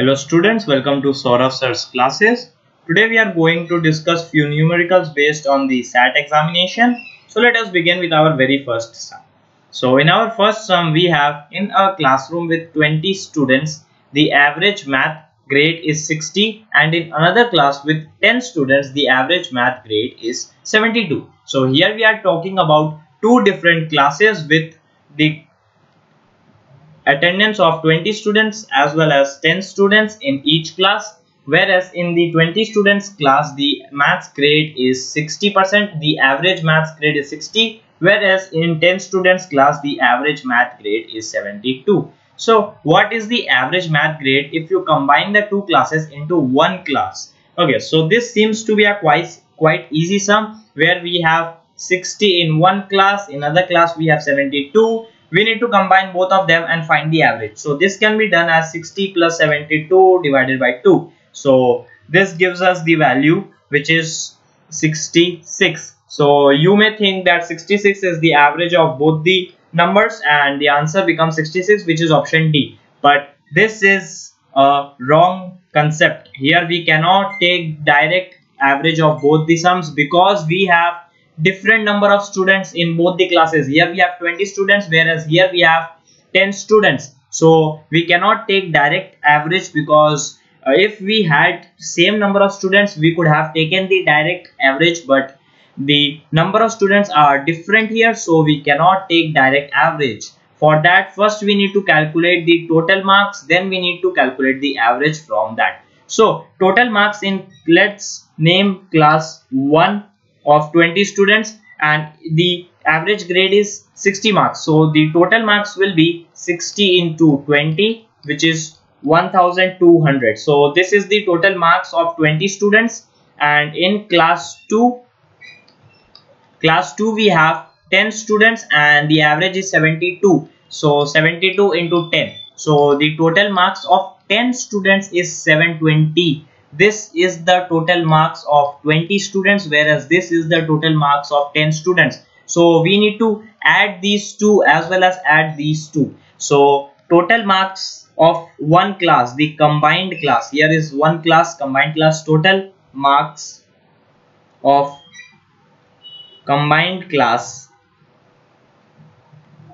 Hello students, welcome to Sourav Sir's classes. Today we are going to discuss few numericals based on the SAT examination. So let us begin with our very first sum. So in our first sum we have, in a classroom with 20 students, the average math grade is 60, and in another class with 10 students, the average math grade is 72. So here we are talking about two different classes with the attendance of 20 students as well as 10 students in each class, whereas in the 20 students class the maths grade is 60%, the average maths grade is 60, whereas in 10 students class the average math grade is 72. So what is the average math grade if you combine the two classes into one class? Okay, so this seems to be a quite easy sum, where we have 60 in one class, in another class we have 72. We need to combine both of them and find the average. So this can be done as 60 plus 72 divided by 2. So this gives us the value which is 66. So you may think that 66 is the average of both the numbers and the answer becomes 66, which is option D. But this is a wrong concept. Here we cannot take direct average of both the sums because we have different number of students in both the classes. Here we have 20 students, whereas here we have 10 students. So we cannot take direct average because if we had same number of students we could have taken the direct average, but the number of students are different here, so we cannot take direct average. For that, first we need to calculate the total marks, then we need to calculate the average from that. So total marks in, let's name class 1 of 20 students, and the average grade is 60 marks. So the total marks will be 60 into 20, which is 1200. So this is the total marks of 20 students, and in class 2 we have 10 students and the average is 72. So 72 into 10. So the total marks of 10 students is 720. This is the total marks of 20 students, whereas this is the total marks of 10 students. So we need to add these two as well as add these two. So total marks of one class, the combined class, here is one class, combined class, total marks of combined class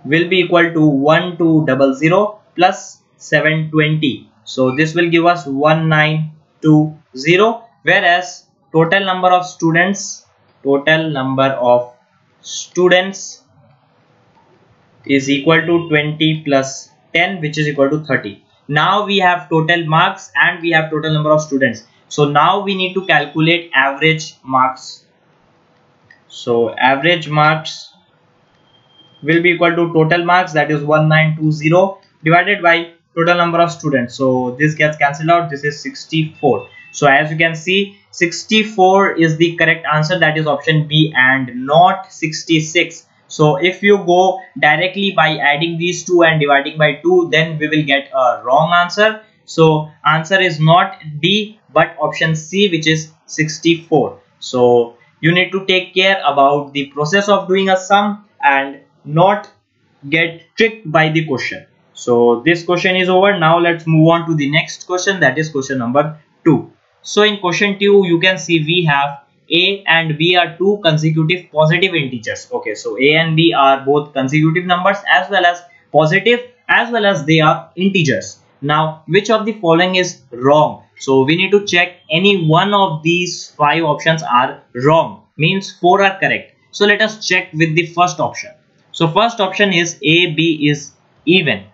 will be equal to 1200 plus 720. So this will give us 1920, whereas total number of students is equal to 20 plus 10, which is equal to 30. Now we have total marks and we have total number of students. So now we need to calculate average marks. So average marks will be equal to total marks, that is 1920 divided by total number of students. So this gets cancelled out, this is 64. So as you can see, 64 is the correct answer, that is option B, and not 66. So if you go directly by adding these two and dividing by 2, then we will get a wrong answer. So answer is not D but option C, which is 64. So you need to take care about the process of doing a sum and not get tricked by the question. So this question is over. Now let's move on to the next question, that is question number 2. So in question 2 you can see we have A and B are two consecutive positive integers. Okay, so A and B are both consecutive numbers as well as positive, as well as they are integers. Now which of the following is wrong? So we need to check any one of these 5 options are wrong, means 4 are correct. So let us check with the first option. So first option is A, B is even.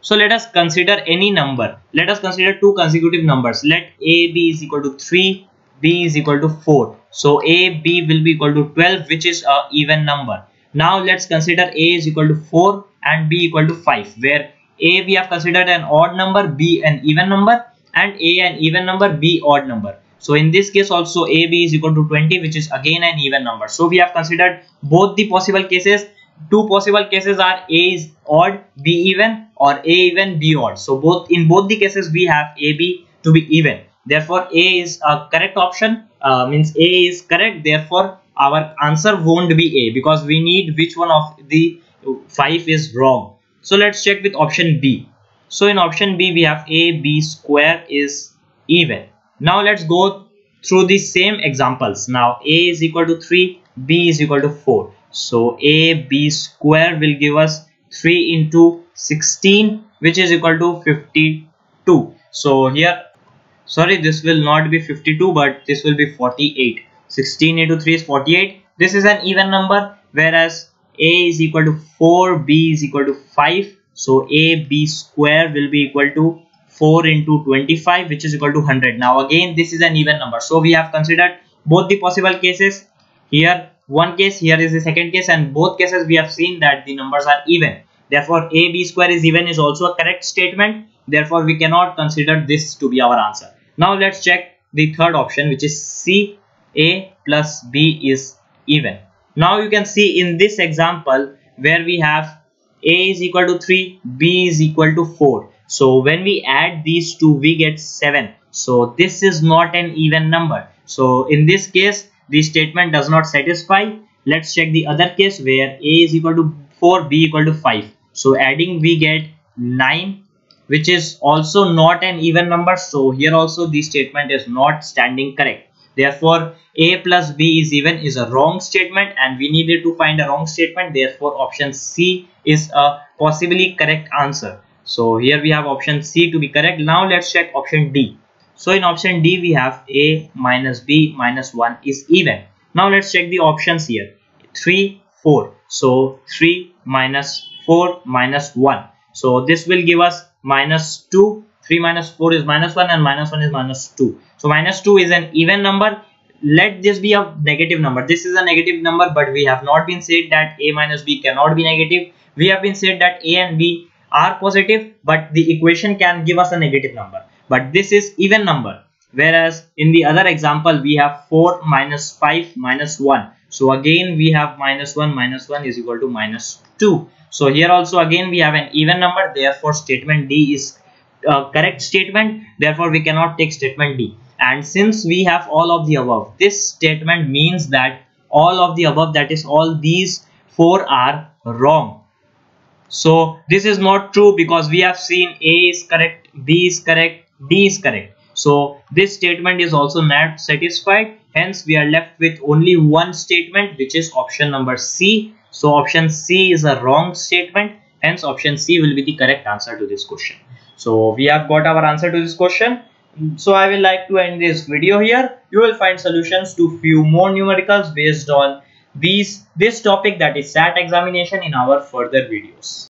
So let us consider any number. Let us consider two consecutive numbers. Let A, B is equal to 3, B is equal to 4. So A, B will be equal to 12, which is an even number. Now let's consider A is equal to 4 and B equal to 5, where A we have considered an odd number, B an even number, and A an even number, B odd number. So in this case also A, B is equal to 20, which is again an even number. So we have considered both the possible cases. Two possible cases are A is odd, B even, or A even, B odd. So in both the cases we have AB to be even. Therefore A is a correct option, means A is correct. Therefore our answer won't be A, because we need which one of the 5 is wrong. So let's check with option B. So in option B we have AB square is even. Now let's go through the same examples. Now A is equal to 3, B is equal to 4. So AB square will give us 3 into 16, which is equal to 52. So here, sorry, this will not be 52, but this will be 48. 16 into 3 is 48. This is an even number, whereas A is equal to 4, B is equal to 5. So AB square will be equal to 4 into 25, which is equal to 100. Now again, this is an even number. So we have considered both the possible cases. Here one case, here is the second case, and both cases we have seen that the numbers are even. Therefore AB square is even is also a correct statement. Therefore we cannot consider this to be our answer. Now let's check the third option, which is C. A plus B is even. Now you can see in this example where we have A is equal to 3, B is equal to 4. So when we add these two, we get 7. So this is not an even number. So in this case, the statement does not satisfy. Let's check the other case where A is equal to 4, B equal to 5. So adding we get 9, which is also not an even number. So here also the statement is not standing correct. Therefore, A plus B is even is a wrong statement, and we needed to find a wrong statement. Therefore, option C is a possibly correct answer. So here we have option C to be correct. Now let's check option D. So in option D, we have A minus B minus 1 is even. Now let's check the options here. 3, 4. So 3 minus 4 minus 1. So this will give us minus 2. 3 minus 4 is minus 1 and minus 1 is minus 2. So minus 2 is an even number. Let this be a negative number. This is a negative number, but we have not been said that A minus B cannot be negative. We have been said that A and B are positive, but the equation can give us a negative number. But this is even number. Whereas in the other example, we have 4 minus 5 minus 1. So again, we have minus 1 is equal to minus 2. So here also again, we have an even number. Therefore, statement D is correct statement. Therefore we cannot take statement D, and since we have all of the above, this statement means that all of the above, that is all these four, are wrong. So this is not true, because we have seen A is correct, B is correct, D is correct. So this statement is also not satisfied. Hence we are left with only one statement, which is option number C. So option C is a wrong statement. Hence option C will be the correct answer to this question. So we have got our answer to this question. So I will like to end this video here. You will find solutions to few more numericals based on this topic, that is SAT examination, in our further videos.